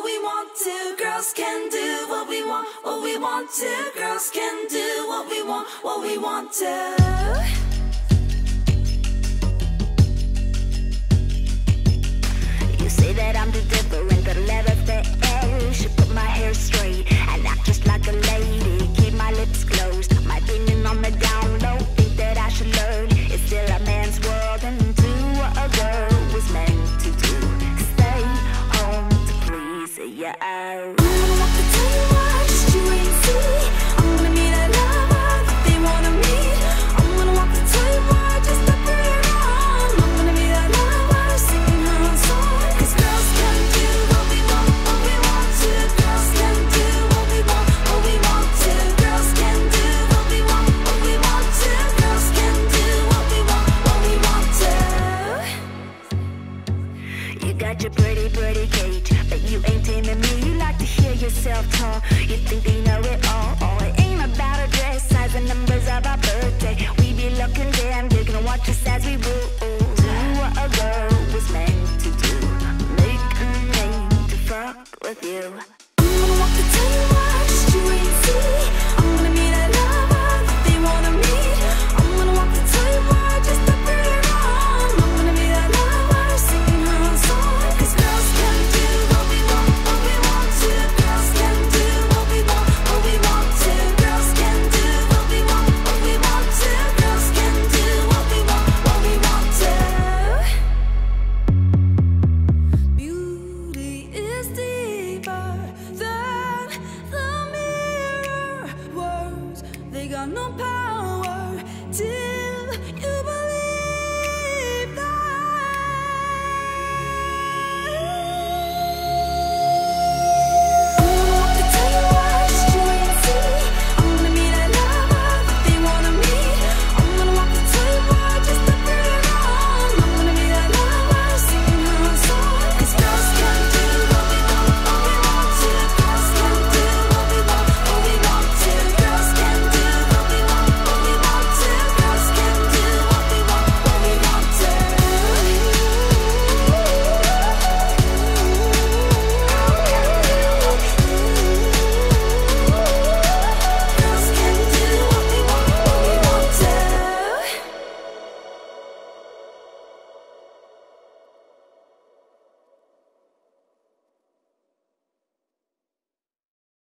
what we want to, girls can do what we want to, girls can do what we want to.